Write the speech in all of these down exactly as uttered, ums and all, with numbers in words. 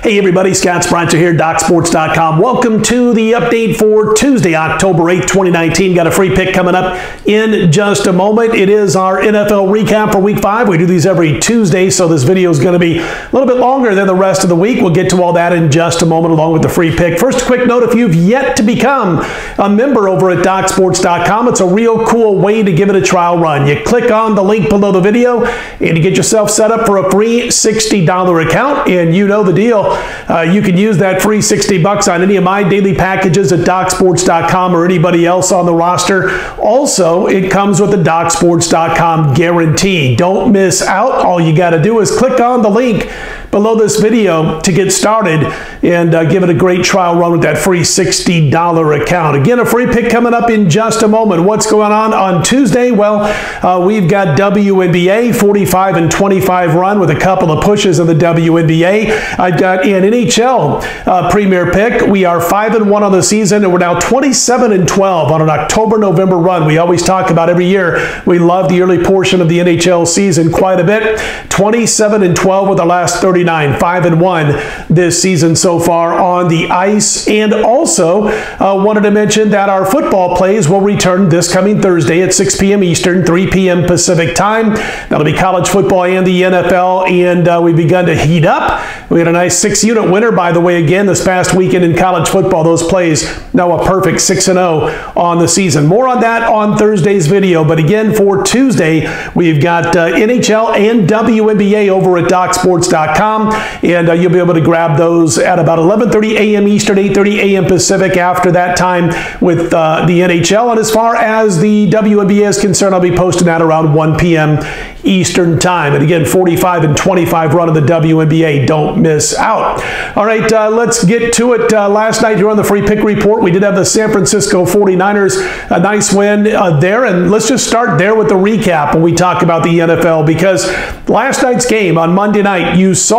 Hey everybody, Scott Spreitzer here, Doc Sports dot com. Welcome to the update for Tuesday, October eighth, twenty nineteen. Got a free pick coming up in just a moment. It is our N F L recap for week five. We do these every Tuesday, so this video is going to be a little bit longer than the rest of the week. We'll get to all that in just a moment along with the free pick. First, a quick note, if you've yet to become a member over at Doc Sports dot com, it's a real cool way to give it a trial run. You click on the link below the video and you get yourself set up for a free sixty dollar account, and you know the deal. Uh, you can use that free sixty bucks on any of my daily packages at Doc Sports dot com or anybody else on the roster. Also, it comes with the Doc Sports dot com guarantee. Don't miss out. All you got to do is click on the link below this video to get started and uh, give it a great trial run with that free sixty dollar account. Again, a free pick coming up in just a moment. What's going on on Tuesday? Well, uh, we've got W N B A forty-five and twenty-five run with a couple of pushes of the W N B A. I've got an N H L uh, premier pick. We are five and one on the season, and we're now twenty-seven and twelve on an October November run. We always talk about every year. We love the early portion of the N H L season quite a bit. twenty-seven and twelve with the last thirty. five and one this season so far on the ice. And also uh, wanted to mention that our football plays will return this coming Thursday at six p m Eastern, three p m Pacific time. That'll be college football and the N F L, and uh, we've begun to heat up. We had a nice six-unit winner, by the way, again this past weekend in college football. Those plays now a perfect six and oh on the season. More on that on Thursday's video. But again, for Tuesday, we've got uh, N H L and W N B A over at Doc Sports dot com. And uh, you'll be able to grab those at about eleven thirty a m Eastern, eight thirty a m Pacific after that time with uh, the N H L. And as far as the W N B A is concerned, I'll be posting that around one p m Eastern time. And again, forty-five and twenty-five run of the W N B A. Don't miss out. All right, uh, let's get to it. Uh, last night here on the Free Pick Report, we did have the San Francisco forty-niners. A nice win uh, there. And let's just start there with the recap when we talk about the N F L, because last night's game on Monday night, you saw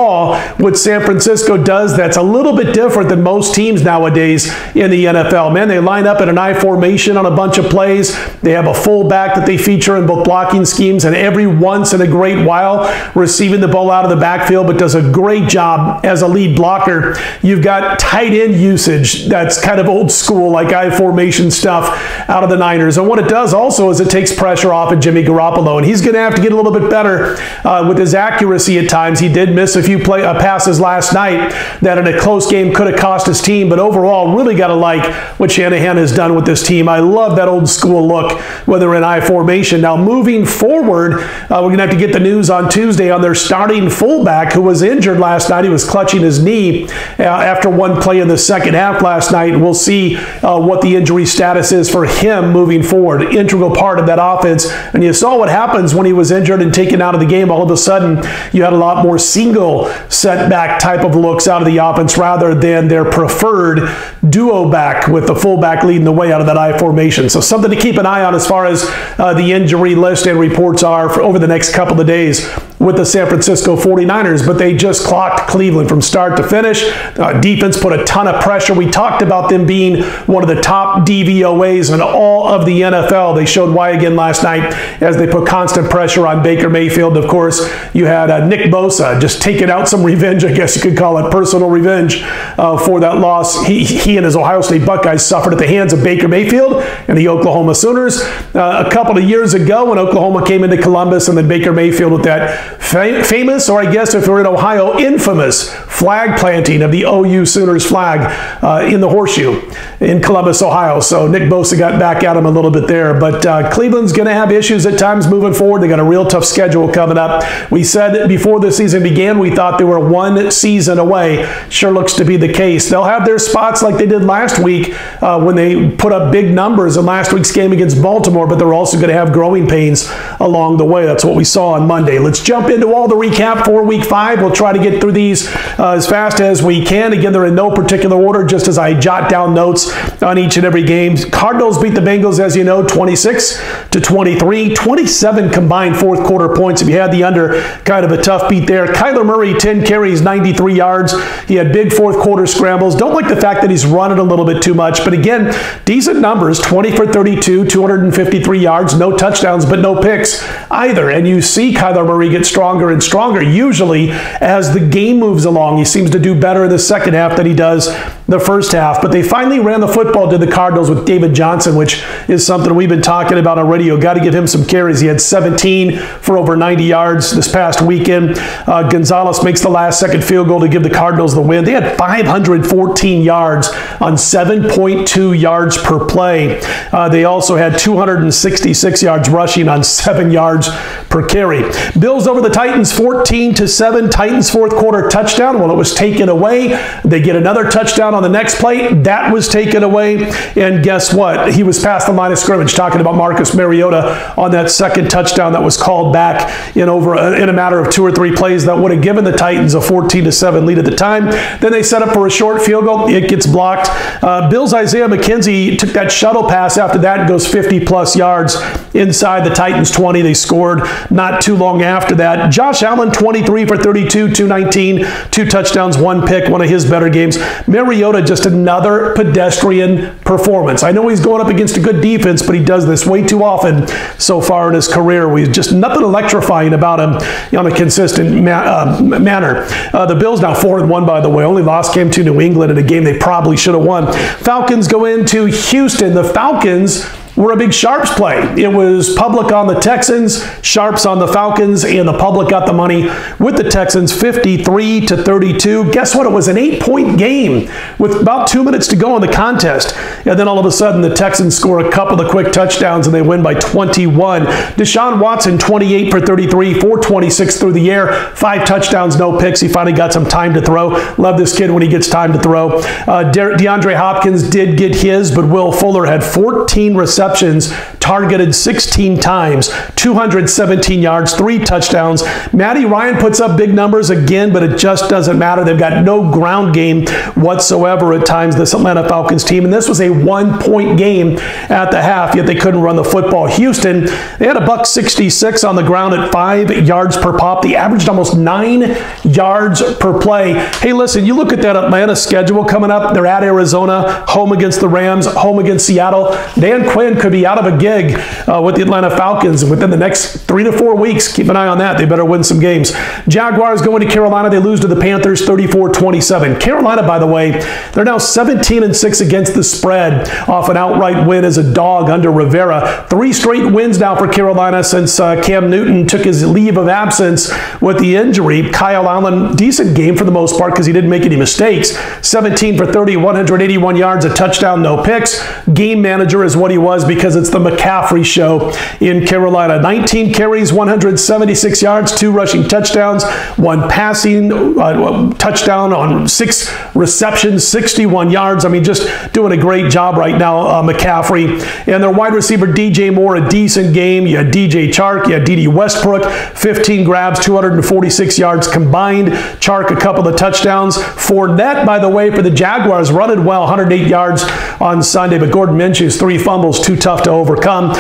what San Francisco does that's a little bit different than most teams nowadays in the N F L. Man, they line up in an I formation on a bunch of plays. They have a fullback that they feature in both blocking schemes, and every once in a great while receiving the ball out of the backfield, but does a great job as a lead blocker. You've got tight end usage that's kind of old school, like I formation stuff out of the Niners. And what it does also is it takes pressure off of Jimmy Garoppolo, and he's going to have to get a little bit better uh, with his accuracy at times. He did miss a few few play, uh, passes last night that in a close game could have cost his team, but overall really got to like what Shanahan has done with this team. I love that old school look when they're in I formation. Now moving forward, uh, we're going to have to get the news on Tuesday on their starting fullback who was injured last night. He was clutching his knee uh, after one play in the second half last night. We'll see uh, what the injury status is for him moving forward. Integral part of that offense, and you saw what happens when he was injured and taken out of the game. All of a sudden, you had a lot more single setback type of looks out of the offense rather than their preferred duo back with the fullback leading the way out of that I formation. So something to keep an eye on as far as uh, the injury list and reports are for over the next couple of days with the San Francisco forty-niners, but they just clocked Cleveland from start to finish. Uh, defense put a ton of pressure. We talked about them being one of the top D V O As in all of the N F L. They showed why again last night as they put constant pressure on Baker Mayfield. Of course, you had uh, Nick Bosa just taking out some revenge, I guess you could call it personal revenge, uh, for that loss he, he and his Ohio State Buckeyes suffered at the hands of Baker Mayfield and the Oklahoma Sooners uh, a couple of years ago when Oklahoma came into Columbus, and then Baker Mayfield with that fam famous, or I guess if we're in Ohio, infamous flag planting of the O U Sooners flag uh, in the horseshoe in Columbus, Ohio. So Nick Bosa got back at him a little bit there, but uh, Cleveland's going to have issues at times moving forward. They got a real tough schedule coming up. We said before the season began, we thought they were one season away. Sure looks to be the case. They'll have their spots like they did last week uh, when they put up big numbers in last week's game against Baltimore, but they're also going to have growing pains along the way. That's what we saw on Monday. Let's jump into all the recap for week five. We'll try to get through these uh, as fast as we can. Again, they're in no particular order, just as I jot down notes on each and every game. Cardinals beat the Bengals, as you know, twenty-six to twenty-three, twenty-seven combined fourth quarter points. If you had the under, kind of a tough beat there. Kyler Murray, ten carries, ninety-three yards. He had big fourth quarter scrambles. Don't like the fact that he's running a little bit too much, but again, decent numbers, twenty for thirty-two, two hundred fifty-three yards, no touchdowns, but no picks either. And you see Kyler Murray get strong stronger and stronger. Usually, as the game moves along, he seems to do better in the second half than he does the first half. But they finally ran the football to the Cardinals with David Johnson, which is something we've been talking about on radio. Got to give him some carries. He had seventeen for over ninety yards this past weekend. Uh, Gonzalez makes the last-second field goal to give the Cardinals the win. They had five hundred fourteen yards on seven point two yards per play. Uh, they also had two hundred sixty-six yards rushing on seven yards per carry. Bills over the Titans, fourteen to seven. Titans fourth quarter touchdown. Well, it was taken away. They get another touchdown on the next play. That was taken away. And guess what? He was past the line of scrimmage, talking about Marcus Mariota on that second touchdown that was called back in over a, in a matter of two or three plays that would have given the Titans a fourteen to seven lead at the time. Then they set up for a short field goal. It gets blocked. Uh, Bills' Isaiah McKenzie took that shuttle pass after that, goes fifty plus yards inside the Titans twenty. They scored not too long after that. Josh Allen, twenty-three for thirty-two, two nineteen, two touchdowns, one pick, one of his better games. Mariota, just another pedestrian performance. I know he's going up against a good defense, but he does this way too often so far in his career. We've just nothing electrifying about him on a consistent ma uh, manner. Uh, the Bills now four and one, by the way. Only loss came to New England in a game they probably should have won. Falcons go into Houston. The Falcons were a big Sharps play. It was public on the Texans, Sharps on the Falcons, and the public got the money with the Texans, fifty-three to thirty-two. Guess what? It was an eight-point game with about two minutes to go in the contest. And then all of a sudden, the Texans score a couple of quick touchdowns, and they win by twenty-one. Deshaun Watson, twenty-eight for thirty-three, four twenty-six through the air, five touchdowns, no picks. He finally got some time to throw. Love this kid when he gets time to throw. Uh, De DeAndre Hopkins did get his, but Will Fuller had fourteen receptions, targeted sixteen times, two hundred seventeen yards, three touchdowns. Maddie Ryan puts up big numbers again, but it just doesn't matter. They've got no ground game whatsoever at times, this Atlanta Falcons team. And this was a one-point game at the half, yet they couldn't run the football. Houston, they had a buck sixty-six on the ground at five yards per pop. They averaged almost nine yards per play. Hey, listen, you look at that Atlanta schedule coming up. They're at Arizona, home against the Rams, home against Seattle. Dan Quinn could be out of a gig uh, with the Atlanta Falcons within the next three to four weeks. Keep an eye on that. They better win some games. Jaguars going to Carolina. They lose to the Panthers thirty-four twenty-seven. Carolina, by the way, they're now seventeen and six against the spread off an outright win as a dog under Rivera. Three straight wins now for Carolina since uh, Cam Newton took his leave of absence with the injury. Kyle Allen, decent game for the most part because he didn't make any mistakes. seventeen for thirty, one hundred eighty-one yards, a touchdown, no picks. Game manager is what he was, because it's the McCaffrey show in Carolina. nineteen carries, one hundred seventy-six yards, two rushing touchdowns, one passing uh, touchdown on six receptions, sixty-one yards. I mean, just doing a great job right now, uh, McCaffrey. And their wide receiver, D J Moore, a decent game. You had D J Chark, you had D D Westbrook, fifteen grabs, two hundred forty-six yards combined. Chark, a couple of touchdowns. Fournette, by the way, for the Jaguars, running well, one hundred eight yards on Sunday, but Gordon Minshew's three fumbles, too tough to overcome.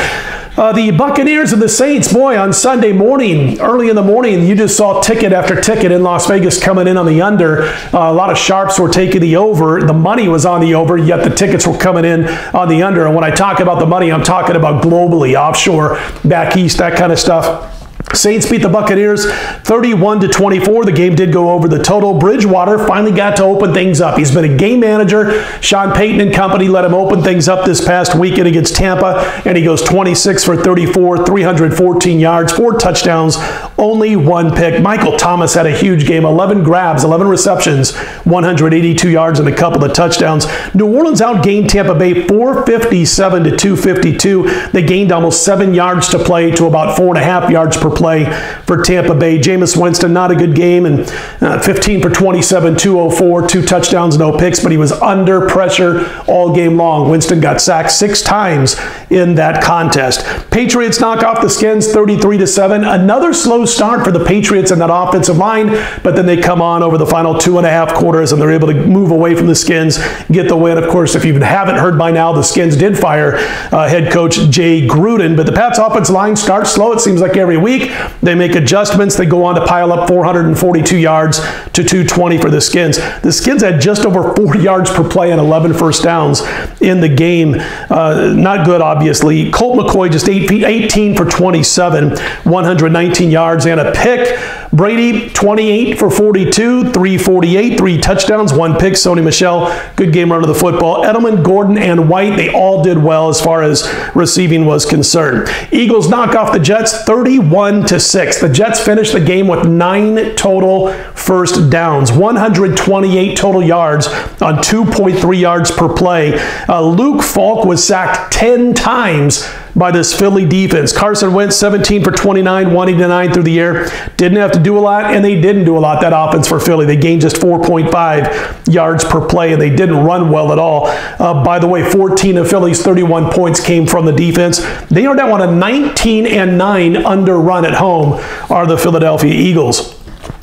Uh, the Buccaneers and the Saints, boy, on Sunday morning, early in the morning, you just saw ticket after ticket in Las Vegas coming in on the under. Uh, a lot of sharps were taking the over. The money was on the over, yet the tickets were coming in on the under. And when I talk about the money, I'm talking about globally, offshore, back east, that kind of stuff. Saints beat the Buccaneers thirty-one to twenty-four. The game did go over the total. Bridgewater finally got to open things up. He's been a game manager. Sean Payton and company let him open things up this past weekend against Tampa, and he goes twenty-six for thirty-four, three hundred fourteen yards, four touchdowns, only one pick. Michael Thomas had a huge game, eleven grabs, eleven receptions, one hundred eighty-two yards, and a couple of touchdowns. New Orleans outgained Tampa Bay four fifty-seven to two fifty-two. They gained almost seven yards to play to about four and a half yards per play for Tampa Bay. Jameis Winston, not a good game, and uh, fifteen for twenty-seven, two oh four, two touchdowns, no picks, but he was under pressure all game long. Winston got sacked six times in that contest. Patriots knock off the Skins thirty-three to seven. Another slow start for the Patriots and that offensive line, but then they come on over the final two and a half quarters, and they're able to move away from the Skins, get the win. Of course, if you haven't heard by now, the Skins did fire uh, head coach Jay Gruden, but the Pats offensive line starts slow, it seems like, every week. They make adjustments. They go on to pile up four hundred forty-two yards to two twenty for the Skins. The Skins had just over four yards per play and eleven first downs in the game. Uh, not good, obviously. Colt McCoy just eight, eighteen for twenty-seven, one hundred nineteen yards. yards and a pick. Brady, twenty-eight for forty-two, three forty-eight, three touchdowns, one pick. Sony Michel, good game run of the football. Edelman, Gordon, and White, they all did well as far as receiving was concerned. Eagles knock off the Jets thirty-one to six. The Jets finished the game with nine total first downs, one hundred twenty-eight total yards on two point three yards per play. Uh, Luke Falk was sacked ten times by this Philly defense. Carson Wentz, seventeen for twenty-nine, one eighty-nine through the air. Didn't have to do a lot, and they didn't do a lot, that offense for Philly. They gained just four point five yards per play, and they didn't run well at all. Uh, by the way, fourteen of Philly's thirty-one points came from the defense. They are now on a nineteen and nine under run at home, are the Philadelphia Eagles.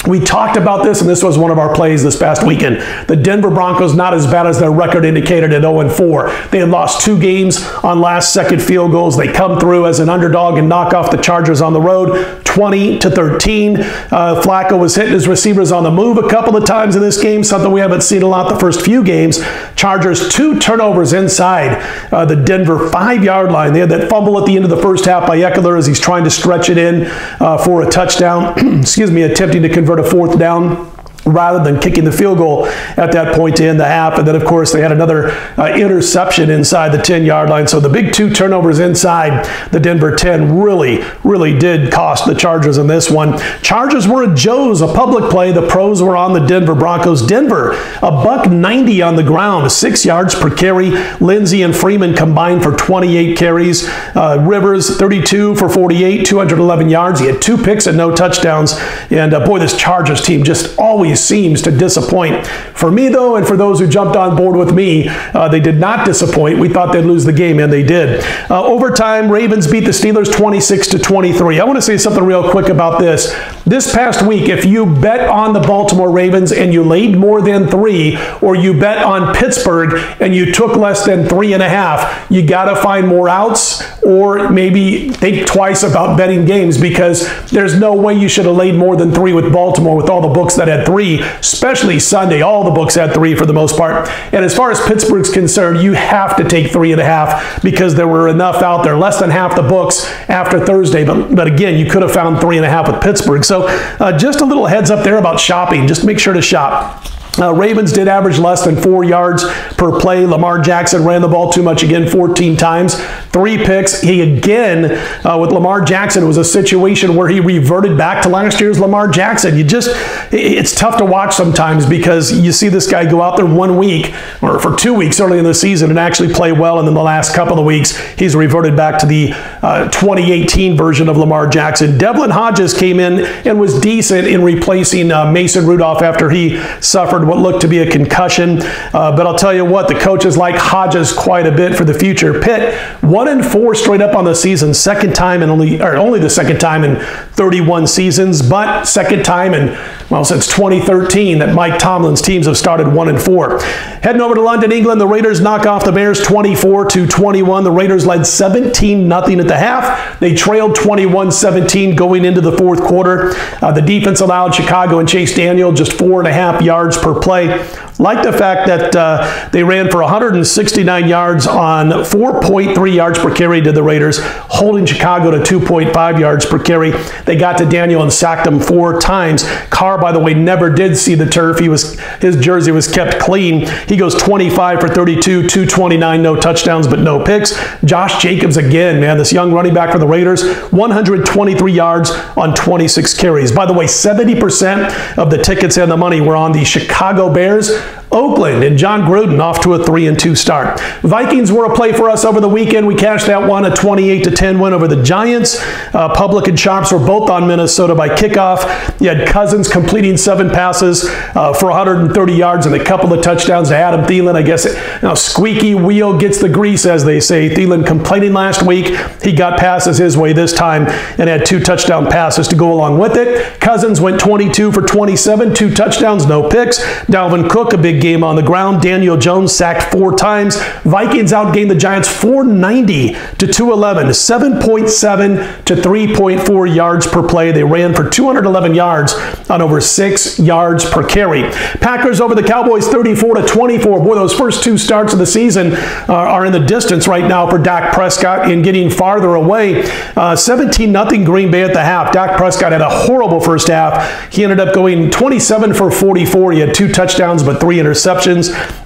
We talked about this, and this was one of our plays this past weekend. The Denver Broncos, not as bad as their record indicated at oh and four. They had lost two games on last-second field goals. They come through as an underdog and knock off the Chargers on the road, twenty to thirteen. Uh, Flacco was hitting his receivers on the move a couple of times in this game, something we haven't seen a lot the first few games. Chargers, two turnovers inside uh, the Denver five-yard line. They had that fumble at the end of the first half by Eckler as he's trying to stretch it in uh, for a touchdown. Excuse me, attempting to convert a fourth down rather than kicking the field goal at that point to end the half. And then, of course, they had another uh, interception inside the ten-yard line. So the big two turnovers inside the Denver ten really, really did cost the Chargers in this one. Chargers were a Joe's, a public play. The pros were on the Denver Broncos. Denver, a buck ninety on the ground, six yards per carry. Lindsey and Freeman combined for twenty-eight carries. Uh, Rivers, thirty-two for forty-eight, two hundred eleven yards. He had two picks and no touchdowns. And, uh, boy, this Chargers team just always seems to disappoint. For me, though, and for those who jumped on board with me, uh, they did not disappoint. We thought they'd lose the game, and they did. Uh, overtime, Ravens beat the Steelers twenty-six to twenty-three. I want to say something real quick about this. This past week, if you bet on the Baltimore Ravens and you laid more than three, or you bet on Pittsburgh and you took less than three and a half, you got to find more outs, or maybe think twice about betting games, because there's no way you should have laid more than three with Baltimore with all the books that had three, especially Sunday. All the books had three for the most part. And as far as Pittsburgh's concerned, you have to take three and a half because there were enough out there, less than half the books after Thursday. But, but again, you could have found three and a half with Pittsburgh. So uh, just a little heads up there about shopping. Just make sure to shop. Uh, Ravens did average less than four yards per play. Lamar Jackson ran the ball too much again, fourteen times, three picks. He again, uh, with Lamar Jackson, it was a situation where he reverted back to last year's Lamar Jackson. You just, it's tough to watch sometimes because you see this guy go out there one week or for two weeks early in the season and actually play well, and then the last couple of weeks, he's reverted back to the uh, twenty eighteen version of Lamar Jackson. Devlin Hodges came in and was decent in replacing uh, Mason Rudolph after he suffered what looked to be a concussion, uh, but I'll tell you what, the coaches like Hodges quite a bit for the future. Pitt, one and four straight up on the season, second time and only, or only the second time in thirty-one seasons, but second time in, well, since twenty thirteen that Mike Tomlin's teams have started one and four. Heading over to London, England, the Raiders knock off the Bears twenty-four to twenty-one. The Raiders led seventeen nothing at the half. They trailed twenty-one seventeen going into the fourth quarter. Uh, the defense allowed Chicago and Chase Daniel just four and a half yards per play. Like the fact that uh, they ran for one hundred sixty-nine yards on four point three yards per carry to the Raiders, holding Chicago to two point five yards per carry. They got to Daniel and sacked him four times. Carr, by the way, never did see the turf. He was, his jersey was kept clean. He goes twenty-five for thirty-two, two twenty-nine, no touchdowns but no picks. Josh Jacobs again, man, this young running back for the Raiders, one hundred twenty-three yards on twenty-six carries. By the way, seventy percent of the tickets and the money were on the Chicago Bears. Oakland and John Gruden off to a three and two start. Vikings were a play for us over the weekend. We cashed that one, a twenty-eight to ten win over the Giants. Uh, Public and Sharps were both on Minnesota by kickoff. You had Cousins completing seven passes uh, for one hundred thirty yards and a couple of touchdowns to Adam Thielen. I guess it, you know, squeaky wheel gets the grease, as they say. Thielen complaining last week. He got passes his way this time and had two touchdown passes to go along with it. Cousins went twenty-two for twenty-seven, two touchdowns, no picks. Dalvin Cook, a big big game on the ground. Daniel Jones sacked four times. Vikings outgained the Giants four ninety to two eleven, seven point seven to three point four yards per play. They ran for two hundred eleven yards on over six yards per carry. Packers over the Cowboys thirty-four to twenty-four. Boy, those first two starts of the season uh, are in the distance right now for Dak Prescott and getting farther away. seventeen nothing Green Bay at the half. Dak Prescott had a horrible first half. He ended up going twenty-seven for forty-four. He had two touchdowns but three interceptions.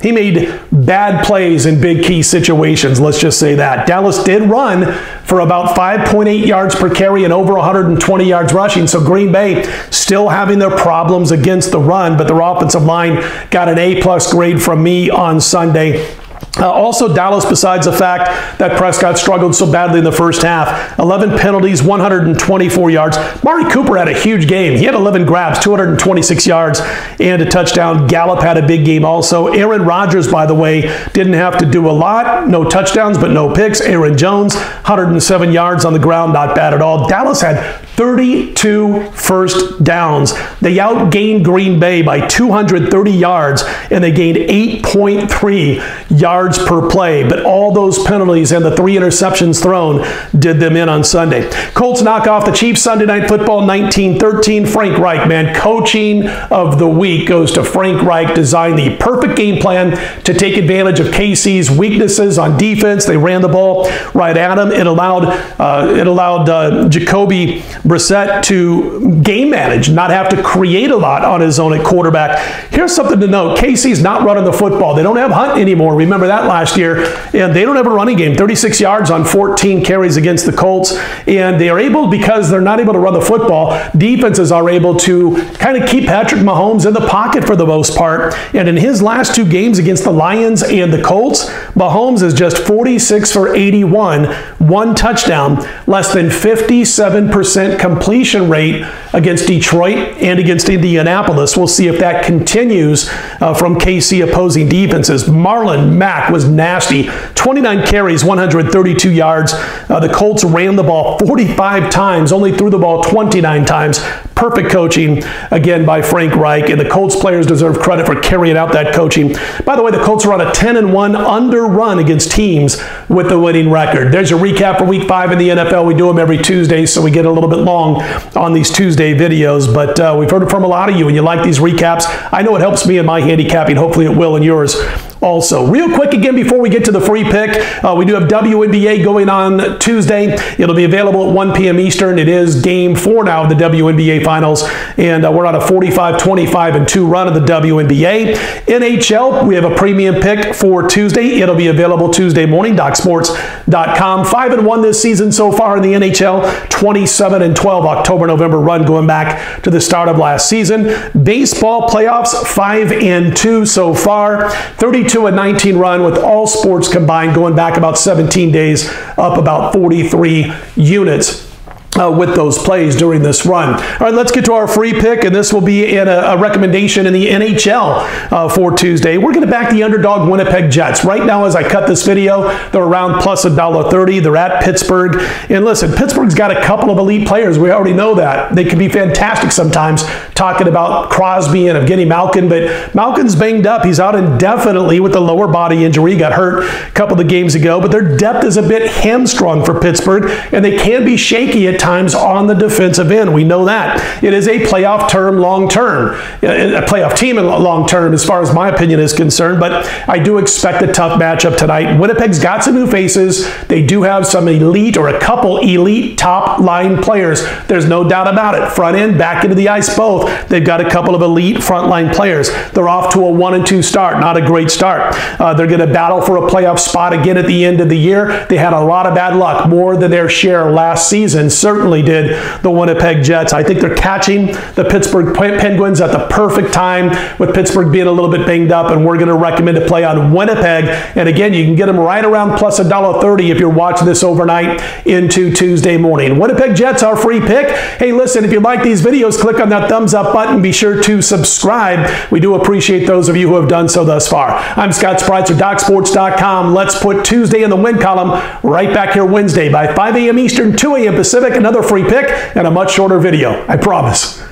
He made bad plays in big key situations. Let's just say that. Dallas did run for about five point eight yards per carry and over one hundred twenty yards rushing. So Green Bay still having their problems against the run, but their offensive line got an A-plus grade from me on Sunday. Uh, also, Dallas, besides the fact that Prescott struggled so badly in the first half, eleven penalties, one hundred twenty-four yards. Mari Cooper had a huge game. He had eleven grabs, two hundred twenty-six yards, and a touchdown. Gallup had a big game also. Aaron Rodgers, by the way, didn't have to do a lot. No touchdowns, but no picks. Aaron Jones, one hundred seven yards on the ground. Not bad at all. Dallas had thirty-two first downs. They outgained Green Bay by two hundred thirty yards, and they gained eight point three yards per play. But all those penalties and the three interceptions thrown did them in on Sunday. Colts knock off the Chiefs Sunday Night Football nineteen thirteen. Frank Reich, man, coaching of the week goes to Frank Reich. Designed the perfect game plan to take advantage of K C's weaknesses on defense. They ran the ball right at him. It allowed, uh, it allowed uh, Jacoby Brissett to game manage, not have to create a lot on his own at quarterback. Here's something to note. K C's not running the football. They don't have Hunt anymore. Remember that last year. And they don't have a running game. thirty-six yards on fourteen carries against the Colts. And they are able, because they're not able to run the football, defenses are able to kind of keep Patrick Mahomes in the pocket for the most part. And in his last two games against the Lions and the Colts, Mahomes is just forty-six for eighty-one, one touchdown, less than fifty-seven percent completion rate against Detroit and against Indianapolis. We'll see if that continues uh, from K C opposing defenses. Marlon Mack was nasty. twenty-nine carries, one hundred thirty-two yards. Uh, the Colts ran the ball forty-five times, only threw the ball twenty-nine times. Perfect coaching, again, by Frank Reich, and the Colts players deserve credit for carrying out that coaching. By the way, the Colts are on a ten and one under run against teams with the winning record. There's your recap for Week five in the N F L. We do them every Tuesday, so we get a little bit long on these Tuesday videos, but uh, we've heard from a lot of you, and you like these recaps. I know it helps me in my handicapping. Hopefully it will in yours also. Real quick again before we get to the free pick, uh, we do have W N B A going on Tuesday. It'll be available at one P M Eastern. It is game four now of the W N B A Finals, and uh, we're on a forty-five twenty-five and two run of the W N B A. N H L, we have a premium pick for Tuesday. It'll be available Tuesday morning, Doc Sports dot com. five and one this season so far in the N H L, twenty-seven and twelve October-November run going back to the start of last season. Baseball playoffs, five and two so far, thirty-two and nineteen run with all sports combined going back about seventeen days, up about forty-three units. Uh, with those plays during this run. All right, let's get to our free pick, and this will be in a, a recommendation in the N H L uh, for Tuesday. We're going to back the underdog Winnipeg Jets. Right now, as I cut this video, they're around plus one dollar thirty. They're at Pittsburgh. And listen, Pittsburgh's got a couple of elite players. We already know that. They can be fantastic sometimes, talking about Crosby and Evgeny Malkin, but Malkin's banged up. He's out indefinitely with a lower body injury. He got hurt a couple of the games ago, but their depth is a bit hamstrung for Pittsburgh, and they can be shaky at times on the defensive end. We know that. It is a playoff term long term, a playoff team in long term as far as my opinion is concerned, but I do expect a tough matchup tonight. Winnipeg's got some new faces. They do have some elite, or a couple elite top line players. There's no doubt about it. Front end, back into the ice both. They've got a couple of elite front line players. They're off to a one and two start. Not a great start. Uh, they're going to battle for a playoff spot again at the end of the year. They had a lot of bad luck, more than their share last season. So certainly did the Winnipeg Jets. I think they're catching the Pittsburgh Penguins at the perfect time, with Pittsburgh being a little bit banged up, and we're going to recommend a play on Winnipeg. And again, you can get them right around plus one dollar thirty if you're watching this overnight into Tuesday morning. Winnipeg Jets, our free pick. Hey, listen, if you like these videos, click on that thumbs up button. Be sure to subscribe. We do appreciate those of you who have done so thus far. I'm Scott Spreitzer, Doc Sports dot com. Let's put Tuesday in the win column. Right back here Wednesday by five A M Eastern, two A M Pacific. Another free pick and a much shorter video, I promise.